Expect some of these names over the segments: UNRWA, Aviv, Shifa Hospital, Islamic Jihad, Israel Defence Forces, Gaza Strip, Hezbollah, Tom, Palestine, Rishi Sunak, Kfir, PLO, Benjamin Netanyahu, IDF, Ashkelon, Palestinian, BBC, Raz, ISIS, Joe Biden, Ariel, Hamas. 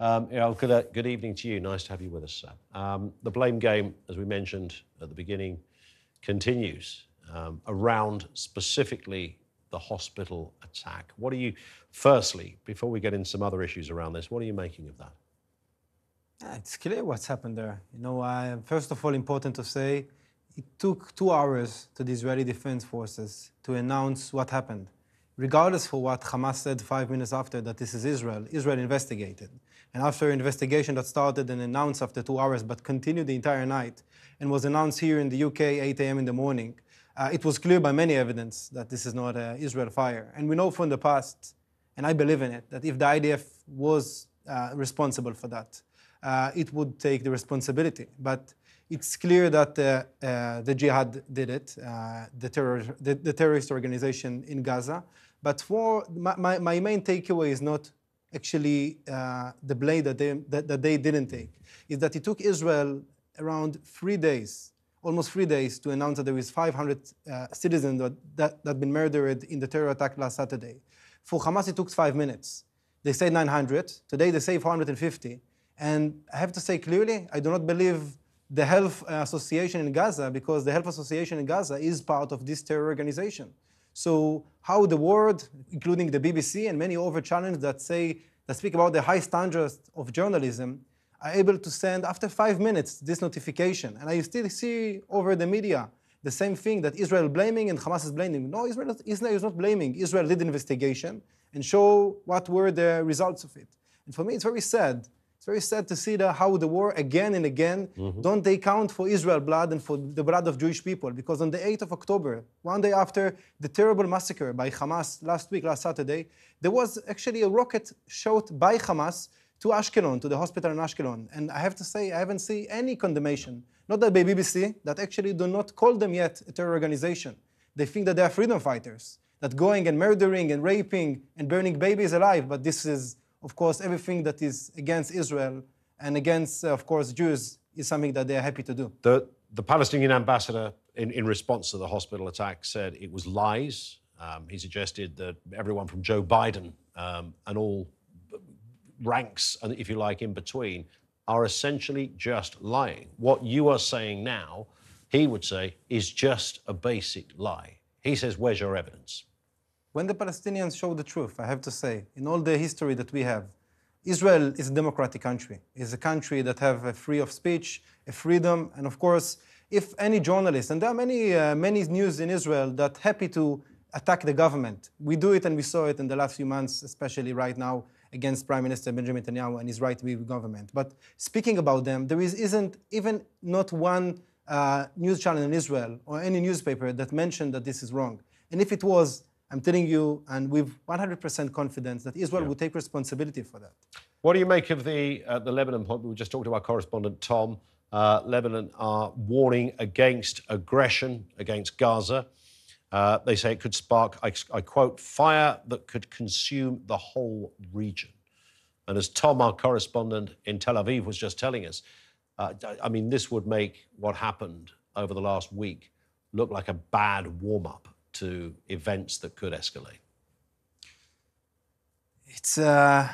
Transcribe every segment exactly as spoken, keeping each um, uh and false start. Um, you know, good, uh, good evening to you. Nice to have you with us, sir. Um, the blame game, as we mentioned at the beginning, continues um, around specifically the hospital attack. What are you, firstly, before we get into some other issues around this, what are you making of that? It's clear what's happened there. You know, uh, first of all, important to say, it took two hours to the Israeli Defence Forces to announce what happened. Regardless for what Hamas said five minutes after that this is Israel, Israel investigated. And after an investigation that started and announced after two hours, but continued the entire night, and was announced here in the U K, eight a m in the morning, uh, it was clear by many evidence that this is not an Israel fire. And we know from the past, and I believe in it, that if the I D F was uh, responsible for that, uh, it would take the responsibility. But it's clear that uh, uh, the jihad did it, uh, the, terror, the, the terrorist organization in Gaza. But for my, my, my main takeaway is not actually uh, the blame that they, that, that they didn't take. It's that it took Israel around three days, almost three days, to announce that there was five hundred uh, citizens that, that that been murdered in the terror attack last Saturday. For Hamas, it took five minutes. They say nine hundred. Today, they say four hundred fifty. And I have to say clearly, I do not believe the Health Association in Gaza, because the Health Association in Gaza is part of this terror organization. So how the world, including the B B C and many other channels that say, that speak about the high standards of journalism, are able to send, after five minutes, this notification. And I still see over the media the same thing, that Israel blaming and Hamas is blaming. No, Israel, Israel is not blaming. Israel did investigation and show what were the results of it. And for me, it's very sad. It's very sad to see the, how the war, again and again, mm-hmm. don't they count for Israel blood and for the blood of Jewish people? Because on the eighth of October, one day after the terrible massacre by Hamas last week, last Saturday, there was actually a rocket shot by Hamas to Ashkelon, to the hospital in Ashkelon. And I have to say, I haven't seen any condemnation, not that by B B C, that actually do not call them yet a terror organization. They think that they are freedom fighters, that going and murdering and raping and burning babies alive, but this is, of course, everything that is against Israel and against, uh, of course, Jews is something that they're happy to do. The, the Palestinian ambassador, in, in response to the hospital attack, said it was lies. Um, he suggested that everyone from Joe Biden um, and all ranks, if you like, in between, are essentially just lying. What you are saying now, he would say, is just a basic lie. He says, where's your evidence? When the Palestinians show the truth, I have to say, in all the history that we have, Israel is a democratic country. It's a country that have a free of speech, a freedom, and of course, if any journalist, and there are many, uh, many news in Israel that happy to attack the government. We do it and we saw it in the last few months, especially right now, against Prime Minister Benjamin Netanyahu and his right-wing government. But speaking about them, there is, isn't even not one uh, news channel in Israel or any newspaper that mentioned that this is wrong. And if it was, I'm telling you, and with one hundred percent confidence, that Israel yeah. will take responsibility for that. What do you make of the, uh, the Lebanon point? We just talked to our correspondent, Tom. Uh, Lebanon are warning against aggression against Gaza. Uh, they say it could spark, I, I quote, fire that could consume the whole region. And as Tom, our correspondent in Tel Aviv, was just telling us, uh, I mean, this would make what happened over the last week look like a bad warm-up to events that could escalate? It's, uh,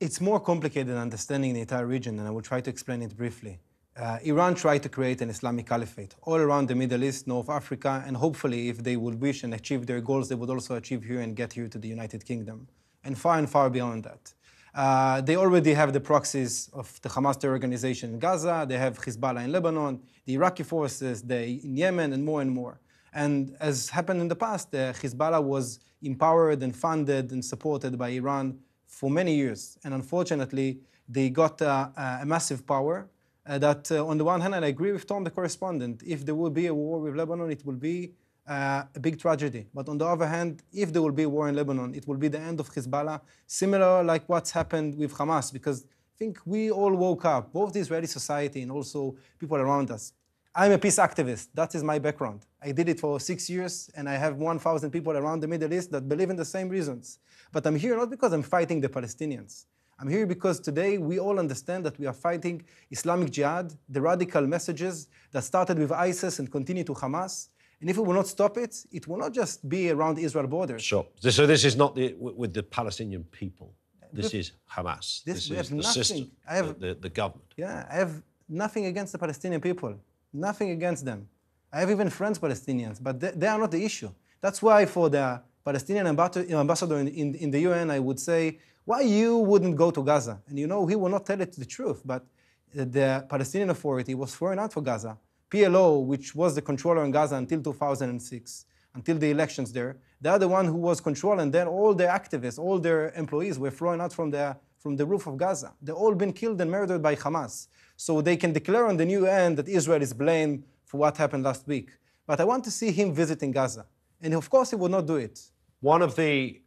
it's more complicated than understanding the entire region, and I will try to explain it briefly. Uh, Iran tried to create an Islamic caliphate all around the Middle East, North Africa, and hopefully if they would wish and achieve their goals, they would also achieve here and get here to the United Kingdom, and far and far beyond that. Uh, they already have the proxies of the Hamas terror organization in Gaza, they have Hezbollah in Lebanon, the Iraqi forces they in Yemen, and more and more. And as happened in the past, uh, Hezbollah was empowered and funded and supported by Iran for many years. And unfortunately, they got uh, a massive power uh, that, uh, on the one hand, and I agree with Tom, the correspondent, if there will be a war with Lebanon, it will be uh, a big tragedy. But on the other hand, if there will be a war in Lebanon, it will be the end of Hezbollah, similar like what's happened with Hamas, because I think we all woke up, both the Israeli society and also people around us. I'm a peace activist. That is my background. I did it for six years, and I have one thousand people around the Middle East that believe in the same reasons. But I'm here not because I'm fighting the Palestinians. I'm here because today we all understand that we are fighting Islamic Jihad, the radical messages that started with ISIS and continue to Hamas. And if we will not stop it, it will not just be around Israel borders. Sure. So this is not the, with the Palestinian people. This this is Hamas. This, this is the nothing, system, I have, the, the, the government. Yeah, I have nothing against the Palestinian people, nothing against them. I have even friends Palestinians, but they, they are not the issue. That's why for the Palestinian ambassador in, in, in the U N, I would say, why you wouldn't go to Gaza? And you know, he will not tell it the truth, but the Palestinian Authority was thrown out for Gaza. P L O, which was the controller in Gaza until two thousand six, until the elections there, they are the one who was controlling, and then all the activists, all their employees were thrown out from the, from the roof of Gaza. They've all been killed and murdered by Hamas. So they can declare on the U N that Israel is blamed for what happened last week. But I want to see him visiting Gaza. And of course he will not do it. One of the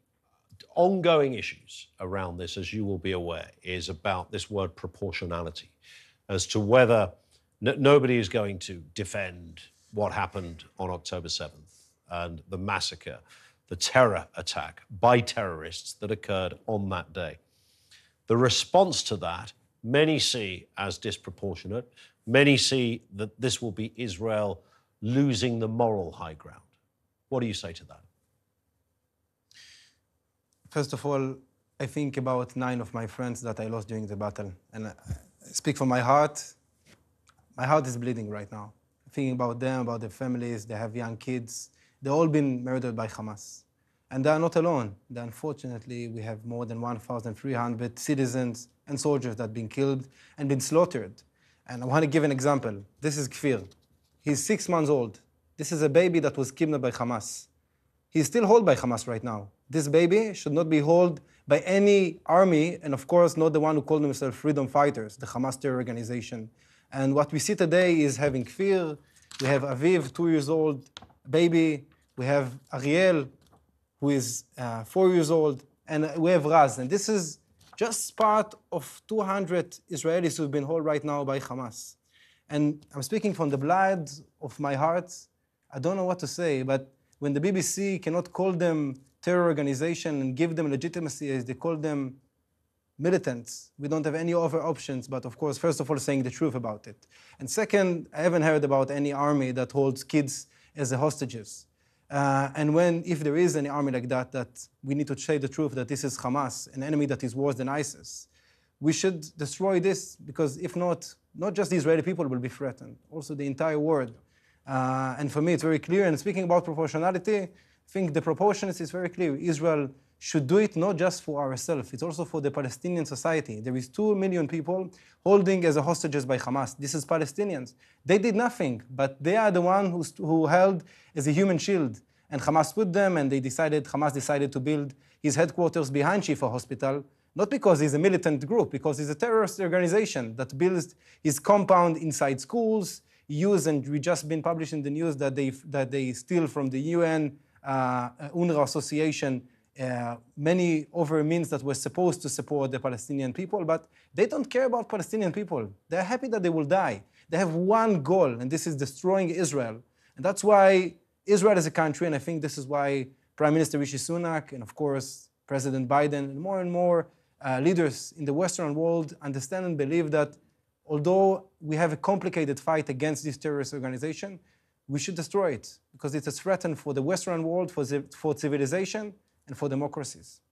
ongoing issues around this, as you will be aware, is about this word proportionality, as to whether no, nobody is going to defend what happened on October seventh and the massacre, the terror attack by terrorists that occurred on that day. The response to that, many see as disproportionate. Many see that this will be Israel losing the moral high ground. What do you say to that? First of all, I think about nine of my friends that I lost during the battle. And I speak from my heart. My heart is bleeding right now. Thinking about them, about their families, they have young kids. They've all been murdered by Hamas. And they are not alone. Unfortunately, we have more than one thousand three hundred citizens and soldiers that have been killed and been slaughtered. And I want to give an example. This is Kfir. He's six months old. This is a baby that was kidnapped by Hamas. He's still held by Hamas right now. This baby should not be held by any army, and of course not the one who called himself freedom fighters, the Hamas terror organization. And what we see today is having Kfir, we have Aviv, two years old baby, we have Ariel, who is uh, four years old, and we have Raz. And this is just part of two hundred Israelis who've been held right now by Hamas. And I'm speaking from the blood of my heart. I don't know what to say, but when the B B C cannot call them terror organization and give them legitimacy as they call them militants, we don't have any other options, but of course, first of all, saying the truth about it. And second, I haven't heard about any army that holds kids as hostages. Uh, and when, if there is any army like that, that we need to say the truth that this is Hamas, an enemy that is worse than ISIS. We should destroy this, because if not, not just the Israeli people will be threatened, also the entire world. Uh, and for me, it's very clear. And speaking about proportionality, I think the proportions is very clear. Israel should do it not just for ourselves, it's also for the Palestinian society. There is two million people holding as hostages by Hamas. This is Palestinians. They did nothing, but they are the one who, who held as a human shield. And Hamas put them, and they decided, Hamas decided to build his headquarters behind Shifa Hospital, not because he's a militant group, because he's a terrorist organization that builds his compound inside schools, use, and we just been published in the news that they, that they steal from the U N, Uh, UNRWA association, uh, many other means that were supposed to support the Palestinian people, but they don't care about Palestinian people. They're happy that they will die. They have one goal, and this is destroying Israel. And that's why Israel is a country, and I think this is why Prime Minister Rishi Sunak and, of course, President Biden, and more and more uh, leaders in the Western world understand and believe that although we have a complicated fight against this terrorist organization, we should destroy it, because it's a threat for the Western world, for, the, for civilization, and for democracies.